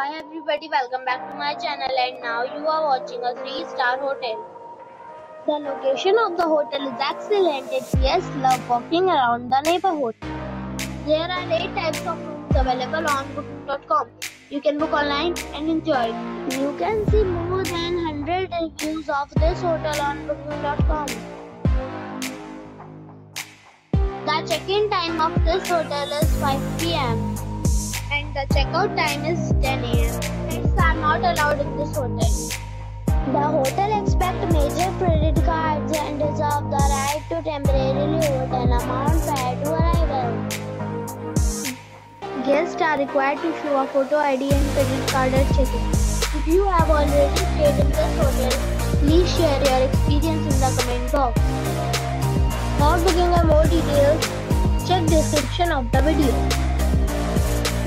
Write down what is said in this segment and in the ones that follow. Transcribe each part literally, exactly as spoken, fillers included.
Hi everybody, welcome back to my channel, and now you are watching a three star hotel. The location of the hotel is excellent and guests love walking around the neighborhood. There are eight types of rooms available on booking dot com. You can book online and enjoy. You can see more than one hundred reviews of this hotel on booking dot com. The check-in time of this hotel is five P M and the checkout time is ten A M Pets are not allowed in this hotel. The hotel accepts major credit cards and reserves the right to temporarily hold an amount prior to arrival. Guests are required to show a photo I D and credit card at check-in. If you have already stayed in this hotel, please share your experience in the comment box. For booking or more details, check description of the video.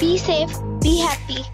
Be safe. Be happy.